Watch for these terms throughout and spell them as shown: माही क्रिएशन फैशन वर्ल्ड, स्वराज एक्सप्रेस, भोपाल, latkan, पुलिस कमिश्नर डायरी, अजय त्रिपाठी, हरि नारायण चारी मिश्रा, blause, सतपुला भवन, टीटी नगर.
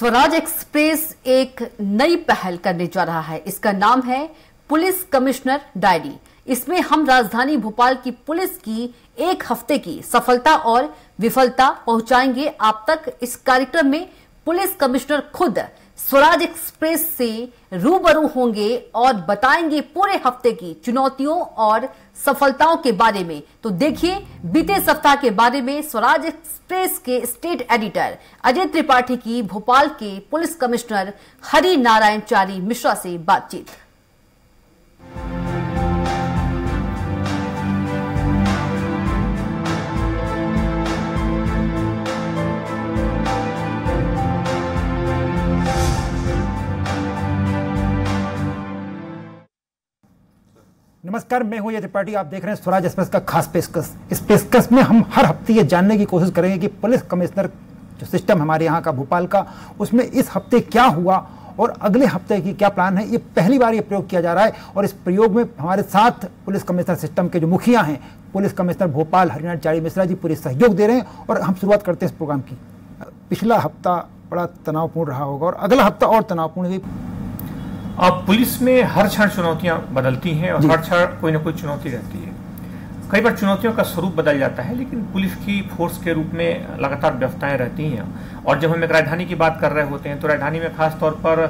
स्वराज एक्सप्रेस एक नई पहल करने जा रहा है। इसका नाम है पुलिस कमिश्नर डायरी। इसमें हम राजधानी भोपाल की पुलिस की एक हफ्ते की सफलता और विफलता पहुंचाएंगे आप तक। इस कार्यक्रम में पुलिस कमिश्नर खुद स्वराज एक्सप्रेस से रूबरू होंगे और बताएंगे पूरे हफ्ते की चुनौतियों और सफलताओं के बारे में। तो देखिए बीते सप्ताह के बारे में स्वराज एक्सप्रेस के स्टेट एडिटर अजय त्रिपाठी की भोपाल के पुलिस कमिश्नर हरि नारायण चारी मिश्रा से बातचीत। नमस्कार, मैं हूं अजय त्रिपाठी। आप देख रहे हैं स्वराज एक्सप्रेस का खास पेशकश। इस पेशकश में हम हर हफ्ते ये जानने की कोशिश करेंगे कि पुलिस कमिश्नर जो सिस्टम हमारे यहाँ का भोपाल का, उसमें इस हफ्ते क्या हुआ और अगले हफ्ते की क्या प्लान है। ये पहली बार ये प्रयोग किया जा रहा है और इस प्रयोग में हमारे साथ पुलिस कमिश्नर सिस्टम के जो मुखिया हैं, पुलिस कमिश्नर भोपाल हरि नारायण चारी मिश्रा जी, पूरे सहयोग दे रहे हैं। और हम शुरुआत करते हैं इस प्रोग्राम की। पिछला हफ्ता बड़ा तनावपूर्ण रहा होगा और अगला हफ्ता और तनावपूर्ण। अब पुलिस में हर क्षण चुनौतियां बदलती हैं और हर क्षण कोई ना कोई चुनौती रहती है। कई बार चुनौतियों का स्वरूप बदल जाता है, लेकिन पुलिस की फोर्स के रूप में लगातार व्यवस्थाएं रहती हैं। और जब हम एक राजधानी की बात कर रहे होते हैं तो राजधानी में खास तौर पर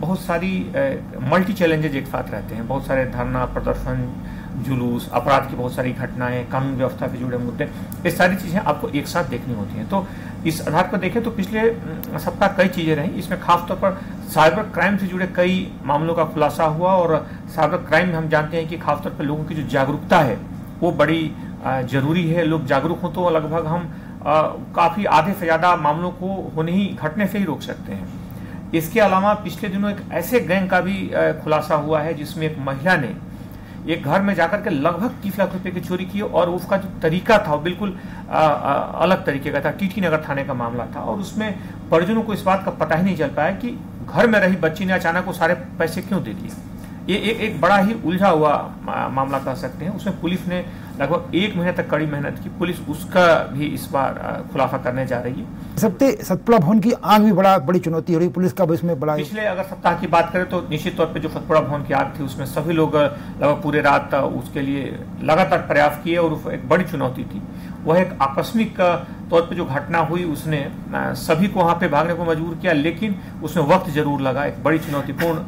बहुत सारी मल्टी चैलेंजेज एक साथ रहते हैं। बहुत सारे धरना, प्रदर्शन, जुलूस, अपराध की बहुत सारी घटनाएं, कानून व्यवस्था से जुड़े मुद्दे, ये सारी चीज़ें आपको एक साथ देखनी होती हैं। तो इस आधार पर देखें तो पिछले सप्ताह कई चीज़ें रहीं। इसमें खासतौर पर साइबर क्राइम से जुड़े कई मामलों का खुलासा हुआ। और साइबर क्राइम में हम जानते हैं कि खासतौर पर लोगों की जो जागरूकता है वो बड़ी जरूरी है। लोग जागरूक हों तो लगभग हम काफ़ी आधे से ज़्यादा मामलों को घटने से ही रोक सकते हैं। इसके अलावा पिछले दिनों एक ऐसे गैंग का भी खुलासा हुआ है जिसमें एक महिला ने एक घर में जाकर के लगभग 30 लाख रुपए की चोरी की और उसका जो तरीका था वो बिल्कुल अलग तरीके का था। टीटी नगर थाने का मामला था और उसमें परिजनों को इस बात का पता ही नहीं चल पाया कि घर में रही बच्ची ने अचानक वो सारे पैसे क्यों दे दिए। ये एक बड़ा ही उलझा हुआ मामला कह सकते हैं। उसमें पुलिस ने लगभग 1 महीने तक कड़ी मेहनत की। पुलिस उसका भी इस बार खुलासा करने जा रही है। सतपुला भवन की आग भी बड़ी चुनौती हो रही है। पुलिस का भी इसमें बड़ा। पिछले अगर सप्ताह की बात करें तो निश्चित तौर पे जो सतपुला भवन की आग थी उसमें सभी लोग लगभग पूरे रात उसके लिए लगातार प्रयास किए और एक बड़ी चुनौती थी। वह एक आकस्मिक तौर पर जो घटना हुई उसने सभी को वहाँ पे भागने को मजबूर किया, लेकिन उसमें वक्त जरूर लगा। एक बड़ी चुनौतीपूर्ण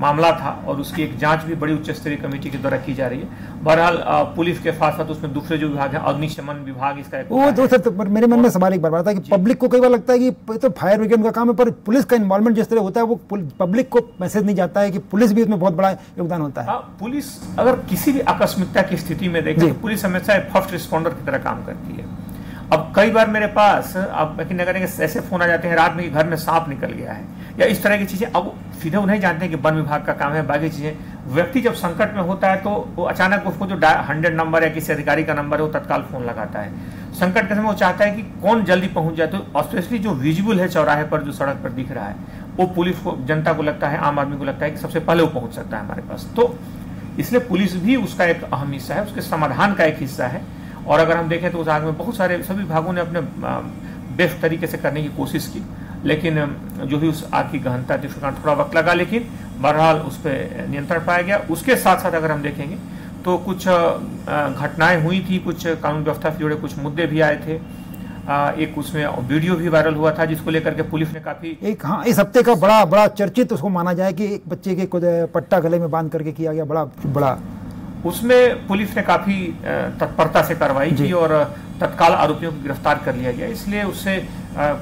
मामला था और उसकी एक जांच भी बड़ी उच्च स्तरीय कमेटी के द्वारा की जा रही है। बहरहाल पुलिस के साथ साथ उसमें दूसरे जो विभाग है, अग्निशमन विभाग, इसका एक वो दो सर। मेरे मन में सवाल एक बार आता है कि पब्लिक को कई बार लगता है कि तो फायर ब्रिगेड का काम है, पर पुलिस का इन्वॉल्वमेंट जिस तरह होता है वो पब्लिक को मैसेज नहीं जाता है कि पुलिस भी उसमें बहुत बड़ा योगदान होता है। पुलिस अगर किसी भी आकस्मिकता की स्थिति में देखें तो पुलिस हमेशा फर्स्ट रिस्पॉन्डर की तरह काम करती है। अब कई बार मेरे पास अब नगर के ऐसे फोन आ जाते हैं रात में कि घर में सांप निकल गया है या इस तरह की चीज़ें। अब सीधे वो नहीं जानते कि वन विभाग का काम है, बाकी चीज़ें। व्यक्ति जब संकट में होता है तो वो अचानक उसको जो 100 नंबर या किसी अधिकारी का नंबर है वो तत्काल फोन लगाता है। संकट के समय वो चाहता है कि कौन जल्दी पहुँच जाए। तो स्पेशली जो विजिबल है चौराहे पर, जो सड़क पर दिख रहा है, वो पुलिस को, जनता को लगता है, आम आदमी को लगता है कि सबसे पहले वो पहुँच सकता है हमारे पास। तो इसलिए पुलिस भी उसका एक अहम हिस्सा है, उसके समाधान का एक हिस्सा है। और अगर हम देखें तो उस आग में बहुत सारे सभी विभागों ने अपने बेस्ट तरीके से करने की कोशिश की, लेकिन जो भी उस आग की गहनता थी उसके कारण थोड़ा वक्त लगा, लेकिन बहरहाल उस पर नियंत्रण पाया गया। उसके साथ साथ अगर हम देखेंगे तो कुछ घटनाएं हुई थी, कुछ कानून व्यवस्था से जुड़े कुछ मुद्दे भी आए थे। एक उसमें वीडियो भी वायरल हुआ था जिसको लेकर के पुलिस ने काफी एक इस हफ्ते का बड़ा चर्चित उसको माना जाए कि एक बच्चे के पट्टा गले में बांध करके किया गया। बड़ा उसमें पुलिस ने काफी तत्परता से कार्रवाई की और तत्काल आरोपियों को गिरफ्तार कर लिया गया। इसलिए उससे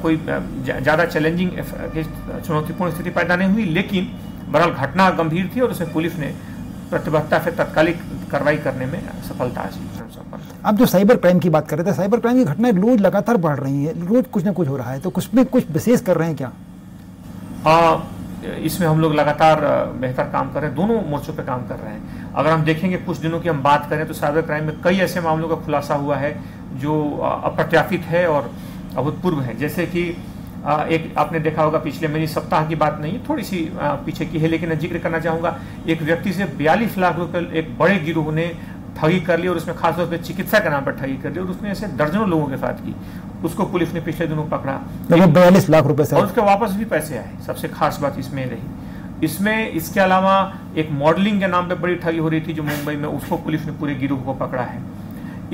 कोई ज्यादा चैलेंजिंग चुनौतीपूर्ण स्थिति पैदा नहीं हुई, लेकिन बहरहाल घटना गंभीर थी और उसमें पुलिस ने प्रतिबद्धता से तत्कालिक कार्रवाई करने में सफलता हासिल। अब जो साइबर क्राइम की बात कर रहे थे, साइबर क्राइम की घटनाएं रोज लगातार बढ़ रही है, रोज कुछ ना कुछ हो रहा है, तो कुछ में कुछ विशेष कर रहे हैं क्या? इसमें हम लोग लगातार बेहतर काम कर रहे हैं, दोनों मोर्चों पे काम कर रहे हैं। अगर हम देखेंगे कुछ दिनों की हम बात करें तो साइबर क्राइम में कई ऐसे मामलों का खुलासा हुआ है जो अप्रत्याशित है और अभूतपूर्व है। जैसे कि एक आपने देखा होगा, पिछले मेरी सप्ताह की बात नहीं, थोड़ी सी पीछे की है, लेकिन जिक्र करना चाहूँगा। एक व्यक्ति से 42 लाख रुपये एक बड़े गिरोह ने ठगी कर ली और उसमें खासतौर पर चिकित्सा के नाम पर ठगी कर ली और उसने ऐसे दर्जनों लोगों के साथ की। उसको पुलिस ने पिछले दिनों पकड़ा, करीब 42 लाख रुपए से, और उसके वापस भी पैसे आए। सबसे खास बात इसमें रही, इसमें इसके अलावा एक मॉडलिंग के नाम पे बड़ी ठगी हो रही थी जो मुंबई में, उसको पुलिस ने पूरे गिरोह को पकड़ा है।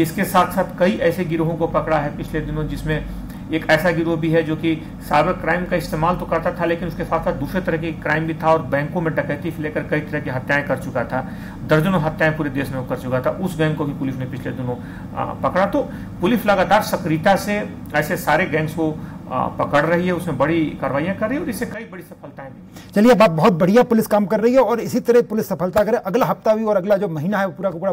इसके साथ साथ कई ऐसे गिरोहों को पकड़ा है पिछले दिनों, जिसमें एक ऐसा गिरोह भी है जो कि साइबर क्राइम का इस्तेमाल तो करता था, लेकिन उसके साथ साथ दूसरे तरह के क्राइम भी था, और बैंकों में डकैती से लेकर कई तरह की हत्याएं कर चुका था, दर्जनों हत्याएं पूरे देश में कर चुका था। उस गैंग को भी पुलिस ने पिछले दिनों पकड़ा। तो पुलिस लगातार सक्रियता से ऐसे सारे गैंग्स को पकड़ रही है, उसमें बड़ी कार्रवाइयां कर रही है, और इससे कई बड़ी सफलताएं मिली। चलिए, बात बहुत बढ़िया, पुलिस काम कर रही है और इसी तरह पुलिस सफलता करे। अगला हफ्ता भी और अगला जो महीना है वो पूरा का पूरा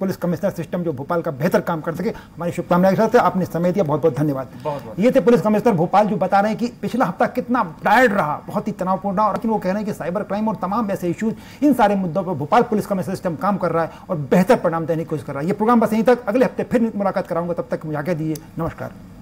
पुलिस कमिश्नर सिस्टम जो भोपाल का बेहतर काम कर सके, हमारी शुभकामनाएं के साथ। आपने समय दिया, बहुत बहुत धन्यवाद। ये थे पुलिस कमिश्नर भोपाल, जो बता रहे हैं कि पिछला हफ्ता कितना टायर्ड रहा, बहुत ही तनावपूर्ण, और लेकिन वो कह रहे हैं कि साइबर क्राइम और तमाम ऐसे इश्यूज, इन सारे मुद्दों पर भोपाल पुलिस कमिश्नर सिस्टम काम कर रहा है और बेहतर परिणाम देने की कोशिश कर रहा है। ये प्रोग्राम बस यहीं तक, अगले हफ्ते फिर मुलाकात कराऊंगा, तब तक मुझे आगे दीजिए। नमस्कार।